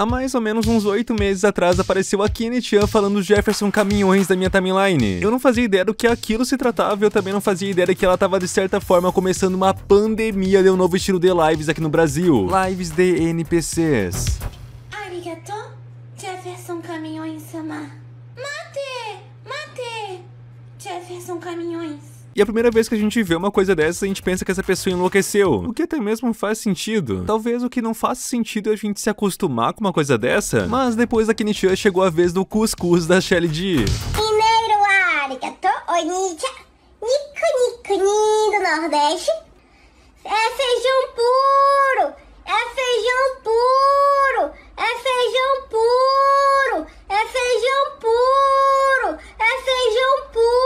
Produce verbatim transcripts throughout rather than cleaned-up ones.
Há mais ou menos uns oito meses atrás apareceu a Kenny Chan falando Jefferson Caminhões da minha timeline. Eu não fazia ideia do que aquilo se tratava e eu também não fazia ideia de que ela tava de certa forma começando uma pandemia de um novo estilo de lives aqui no Brasil. Lives de N P Cs. Arigato, Jefferson Caminhões-sama. Mate, mate, Jefferson Caminhões. E a primeira vez que a gente vê uma coisa dessa, a gente pensa que essa pessoa enlouqueceu, o que até mesmo faz sentido. Talvez o que não faça sentido é a gente se acostumar com uma coisa dessa, mas depois da Kenny Chan chegou a vez do cuscuz da Shelly de. Primeiro, arigato, onicha, nico, nico, ni do Nordeste. É feijão puro, é feijão puro, é feijão puro, é feijão puro, é feijão puro.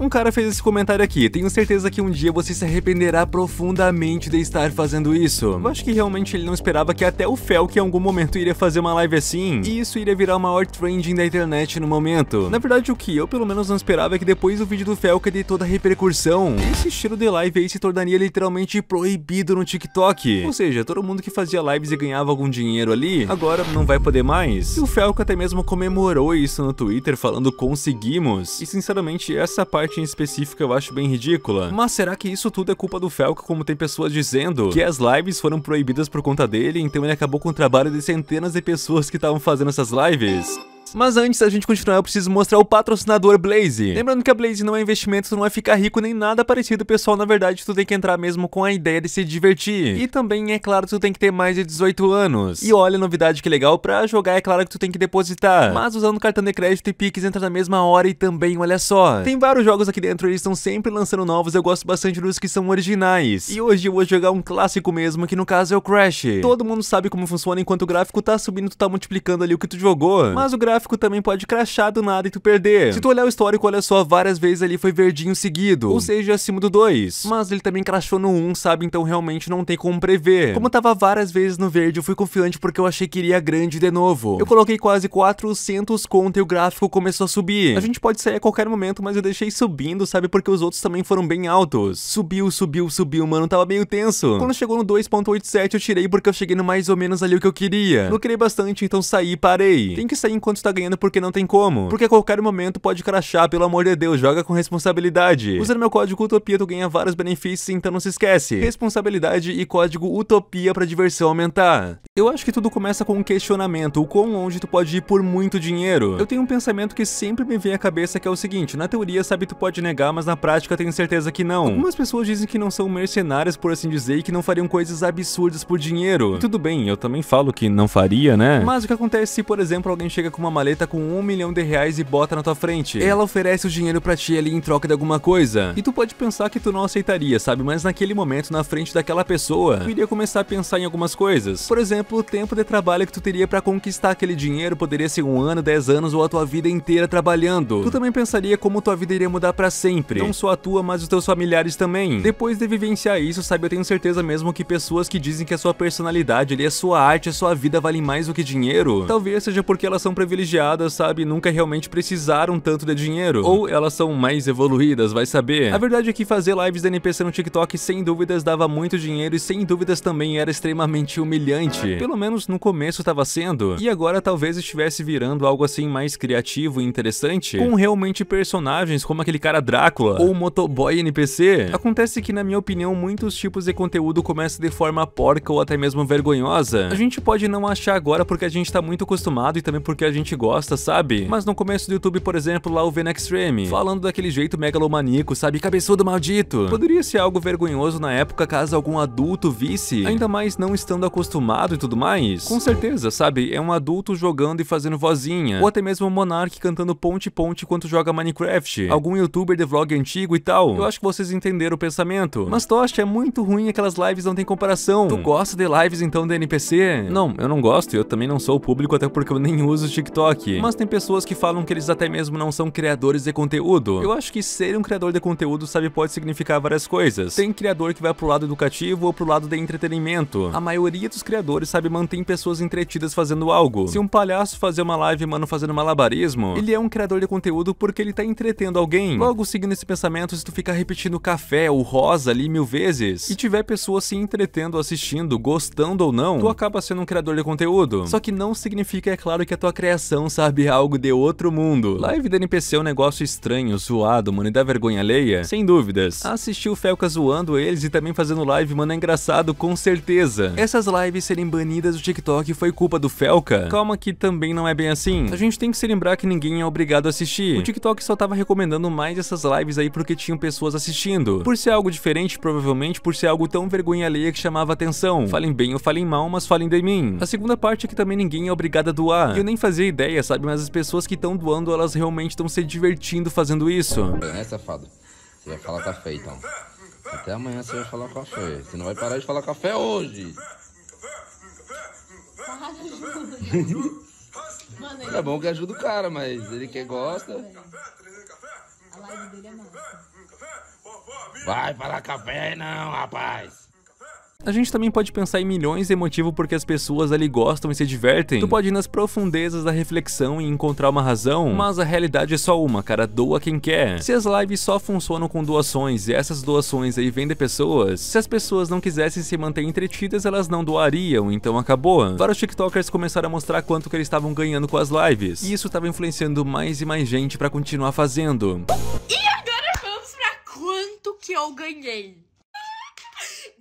Um cara fez esse comentário aqui, tenho certeza que um dia você se arrependerá profundamente de estar fazendo isso. Eu acho que realmente ele não esperava que até o Felca em algum momento iria fazer uma live assim, e isso iria virar o maior trending da internet no momento. Na verdade, o que eu pelo menos não esperava é que depois do vídeo do Felca de toda a repercussão, esse estilo de live aí se tornaria literalmente proibido no TikTok. Ou seja, todo mundo que fazia lives e ganhava algum dinheiro ali, agora não vai poder mais. E o Felca até mesmo comemorou isso no Twitter falando conseguimos. E sinceramente, essa parte em específica eu acho bem ridícula. Mas será que isso tudo é culpa do Felca, como tem pessoas dizendo? Que as lives foram proibidas por conta dele, então ele acabou com o trabalho de centenas de pessoas que estavam fazendo essas lives? Mas antes da gente continuar, eu preciso mostrar o patrocinador Blaze. Lembrando que a Blaze não é investimento, tu não é ficar rico nem nada parecido, pessoal. Na verdade, tu tem que entrar mesmo com a ideia de se divertir. E também, é claro, tu tem que ter mais de dezoito anos. E olha a novidade que legal, pra jogar é claro que tu tem que depositar. Mas usando cartão de crédito e Pix entra na mesma hora e também, olha só. Tem vários jogos aqui dentro, eles estão sempre lançando novos, eu gosto bastante dos que são originais. E hoje eu vou jogar um clássico mesmo, que no caso é o Crash. Todo mundo sabe como funciona, enquanto o gráfico tá subindo, tu tá multiplicando ali o que tu jogou. Mas o gráfico também pode crashar do nada e tu perder. Se tu olhar o histórico, olha só, várias vezes ali foi verdinho seguido, ou seja, acima do dois. Mas ele também crashou no um, sabe? Então realmente não tem como prever. Como tava várias vezes no verde, eu fui confiante porque eu achei que iria grande de novo. Eu coloquei quase quatrocentos conto e o gráfico começou a subir. A gente pode sair a qualquer momento, mas eu deixei subindo, sabe? Porque os outros também foram bem altos. Subiu, subiu, subiu, mano, tava meio tenso. Quando chegou no dois ponto oitenta e sete eu tirei porque eu cheguei no mais ou menos ali o que eu queria. Lucrei bastante, então saí e parei. Tem que sair enquanto tá ganhando porque não tem como, porque a qualquer momento pode crashar, pelo amor de Deus, joga com responsabilidade. Usando meu código Utopia tu ganha vários benefícios, então não se esquece, responsabilidade e código Utopia pra diversão aumentar. Eu acho que tudo começa com um questionamento, o quão longe tu pode ir por muito dinheiro. Eu tenho um pensamento que sempre me vem à cabeça que é o seguinte, na teoria sabe tu pode negar, mas na prática tenho certeza que não. Algumas pessoas dizem que não são mercenárias por assim dizer e que não fariam coisas absurdas por dinheiro. E tudo bem, eu também falo que não faria, né? Mas o que acontece se, por exemplo, alguém chega com uma maleta com um milhão de reais e bota na tua frente. Ela oferece o dinheiro pra ti ali em troca de alguma coisa. E tu pode pensar que tu não aceitaria, sabe? Mas naquele momento, na frente daquela pessoa, tu iria começar a pensar em algumas coisas. Por exemplo, o tempo de trabalho que tu teria pra conquistar aquele dinheiro poderia ser um ano, dez anos ou a tua vida inteira trabalhando. Tu também pensaria como tua vida iria mudar pra sempre. Não só a tua, mas os teus familiares também. Depois de vivenciar isso, sabe? Eu tenho certeza mesmo que pessoas que dizem que a sua personalidade, ali, a sua arte, a sua vida valem mais do que dinheiro. Talvez seja porque elas são privilegiadas, sabe, nunca realmente precisaram tanto de dinheiro, ou elas são mais evoluídas, vai saber. A verdade é que fazer lives da N P C no TikTok sem dúvidas dava muito dinheiro e sem dúvidas também era extremamente humilhante, pelo menos no começo estava sendo, e agora talvez estivesse virando algo assim mais criativo e interessante, com realmente personagens como aquele cara Drácula, ou o motoboy N P C. Acontece que na minha opinião muitos tipos de conteúdo começam de forma porca ou até mesmo vergonhosa. A gente pode não achar agora porque a gente tá muito acostumado e também porque que a gente gosta, sabe? Mas no começo do YouTube, por exemplo, lá o Venextreme, falando daquele jeito megalomaníaco, sabe? Cabeçudo maldito. Poderia ser algo vergonhoso na época caso algum adulto visse, ainda mais não estando acostumado e tudo mais. Com certeza, sabe? É um adulto jogando e fazendo vozinha. Ou até mesmo o Monark cantando ponte ponte enquanto joga Minecraft. Algum youtuber de vlog antigo e tal. Eu acho que vocês entenderam o pensamento. Mas Tocha, é muito ruim, aquelas lives não tem comparação. Tu gosta de lives então de N P C? Não, eu não gosto, eu também não sou o público, até porque eu nem uso TikTok. TikTok, mas tem pessoas que falam que eles até mesmo não são criadores de conteúdo. Eu acho que ser um criador de conteúdo, sabe, pode significar várias coisas. Tem criador que vai pro lado educativo ou pro lado de entretenimento. A maioria dos criadores, sabe, mantém pessoas entretidas fazendo algo. Se um palhaço fazer uma live, mano, fazendo malabarismo, ele é um criador de conteúdo porque ele tá entretendo alguém. Logo, seguindo esse pensamento, se tu ficar repetindo café ou rosa ali mil vezes, e tiver pessoas se entretendo, assistindo, gostando ou não, tu acaba sendo um criador de conteúdo. Só que não significa, é claro, que a tua criação, sabe, algo de outro mundo. Live da N P C é um negócio estranho, zoado, mano, e dá vergonha alheia, sem dúvidas. Assistir o Felca zoando eles e também fazendo live, mano, é engraçado, com certeza. Essas lives serem banidas do TikTok foi culpa do Felca? Calma, que também não é bem assim. A gente tem que se lembrar que ninguém é obrigado a assistir. O TikTok só tava recomendando mais essas lives aí porque tinham pessoas assistindo. Por ser algo diferente, provavelmente por ser algo tão vergonha alheia que chamava atenção. Falem bem ou falem mal, mas falem de mim. A segunda parte é que também ninguém é obrigado a doar. Eu nem fazia ideia, sabe, mas as pessoas que estão doando, elas realmente estão se divertindo fazendo isso. É, safado. Você vai falar café então. Até amanhã você vai falar café. Você não vai parar de falar café hoje. É bom que ajuda o cara, mas ele que gosta. A live dele é massa. Vai falar café não, rapaz. A gente também pode pensar em milhões de motivos porque as pessoas ali gostam e se divertem. Tu pode ir nas profundezas da reflexão e encontrar uma razão, mas a realidade é só uma, cara, doa quem quer. Se as lives só funcionam com doações e essas doações aí vêm de pessoas, se as pessoas não quisessem se manter entretidas, elas não doariam, então acabou. Vários tiktokers começaram a mostrar quanto que eles estavam ganhando com as lives, e isso estava influenciando mais e mais gente pra continuar fazendo. E agora vamos pra quanto que eu ganhei.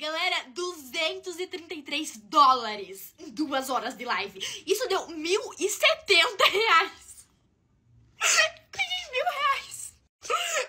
Galera, duzentos e trinta e três dólares em duas horas de live. Isso deu mil e setenta reais. mil reais.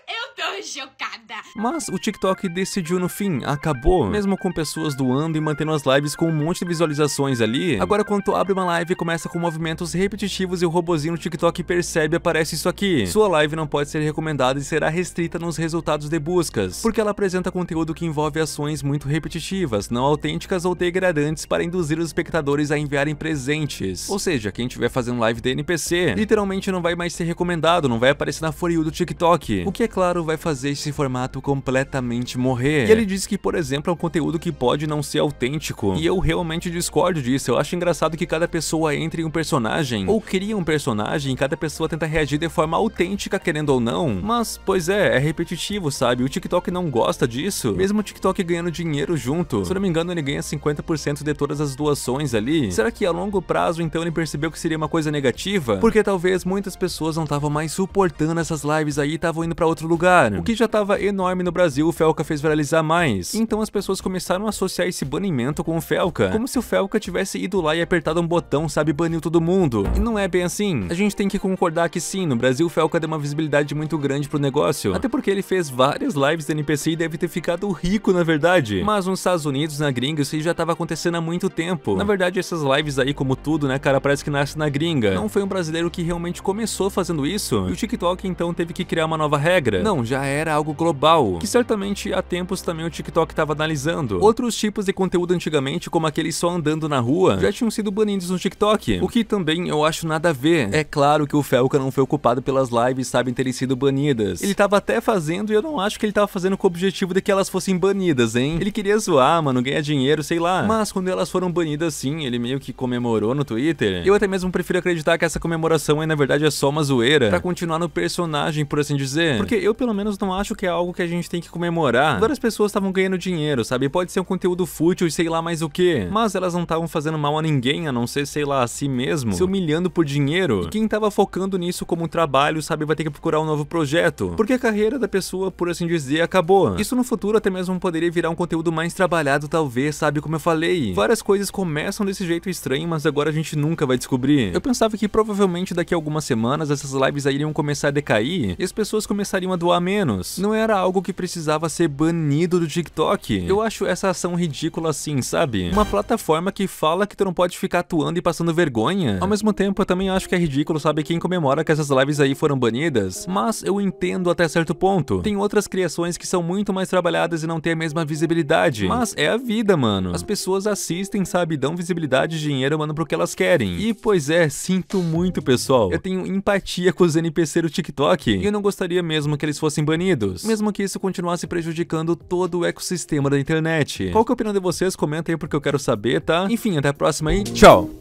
Eu tô chocada. Mas o TikTok decidiu no fim, acabou. Mesmo com pessoas doando e mantendo as lives com um monte de visualizações ali. Agora quando tu abre uma live e começa com movimentos repetitivos e o robozinho no TikTok percebe, aparece isso aqui. Sua live não pode ser recomendada e será restrita nos resultados de buscas, porque ela apresenta conteúdo que envolve ações muito repetitivas, não autênticas ou degradantes para induzir os espectadores a enviarem presentes. Ou seja, quem estiver fazendo live de N P C, literalmente não vai mais ser recomendado, não vai aparecer na For You do TikTok. O que é claro vai fazer esse formato completamente morrer. E ele diz que, por exemplo, é um conteúdo que pode não ser autêntico. E eu realmente discordo disso. Eu acho engraçado que cada pessoa entre em um personagem ou cria um personagem e cada pessoa tenta reagir de forma autêntica, querendo ou não. Mas, pois é, é repetitivo, sabe? O TikTok não gosta disso. Mesmo o TikTok ganhando dinheiro junto. Se eu não me engano, ele ganha cinquenta por cento de todas as doações ali. Será que a longo prazo, então, ele percebeu que seria uma coisa negativa? Porque talvez muitas pessoas não estavam mais suportando essas lives aí e estavam indo pra outro lugar. O que já tava enorme no Brasil, o Felca fez viralizar mais. Então as pessoas começaram a associar esse banimento com o Felca, como se o Felca tivesse ido lá e apertado um botão, sabe, baniu todo mundo. E não é bem assim. A gente tem que concordar que sim, no Brasil o Felca deu uma visibilidade muito grande pro negócio, até porque ele fez várias lives da N P C e deve ter ficado rico na verdade. Mas nos Estados Unidos, na gringa, isso aí já tava acontecendo há muito tempo. Na verdade essas lives aí, como tudo, né, cara, parece que nasce na gringa. Não foi um brasileiro que realmente começou fazendo isso, e o TikTok então teve que criar uma nova regra. Não, já era algo global, que certamente há tempos também o TikTok estava analisando. Outros tipos de conteúdo antigamente, como aquele só andando na rua, já tinham sido banidos no TikTok, o que também eu acho nada a ver. É claro que o Felca não foi ocupado pelas lives, sabe, terem sido banidas. Ele tava até fazendo, e eu não acho que ele tava fazendo com o objetivo de que elas fossem banidas, hein? Ele queria zoar, mano, ganhar dinheiro, sei lá. Mas quando elas foram banidas, sim, ele meio que comemorou no Twitter. Eu até mesmo prefiro acreditar que essa comemoração aí, na verdade, é só uma zoeira, pra continuar no personagem, por assim dizer. Porque eu, pelo menos, não acho que é algo que a gente tem que comemorar. Várias pessoas estavam ganhando dinheiro, sabe? Pode ser um conteúdo fútil e sei lá mais o que, mas elas não estavam fazendo mal a ninguém, a não ser, sei lá, a si mesmo, se humilhando por dinheiro. E quem tava focando nisso como um trabalho, sabe, vai ter que procurar um novo projeto, porque a carreira da pessoa, por assim dizer, acabou. Isso no futuro até mesmo poderia virar um conteúdo mais trabalhado, talvez, sabe, como eu falei. Várias coisas começam desse jeito estranho, mas agora a gente nunca vai descobrir. Eu pensava que provavelmente daqui a algumas semanas essas lives aí iriam começar a decair e as pessoas começariam a doar mesmo. menos. Não era algo que precisava ser banido do TikTok. Eu acho essa ação ridícula assim, sabe? Uma plataforma que fala que tu não pode ficar atuando e passando vergonha. Ao mesmo tempo, eu também acho que é ridículo, sabe? Quem comemora que essas lives aí foram banidas. Mas eu entendo até certo ponto. Tem outras criações que são muito mais trabalhadas e não têm a mesma visibilidade. Mas é a vida, mano. As pessoas assistem, sabe? Dão visibilidade e dinheiro, mano, pro que elas querem. E, pois é, sinto muito, pessoal. Eu tenho empatia com os N P C do TikTok. E eu não gostaria mesmo que eles fossem banidos. Mesmo que isso continuasse prejudicando todo o ecossistema da internet. Qual que é a opinião de vocês? Comenta aí porque eu quero saber, tá? Enfim, até a próxima e tchau!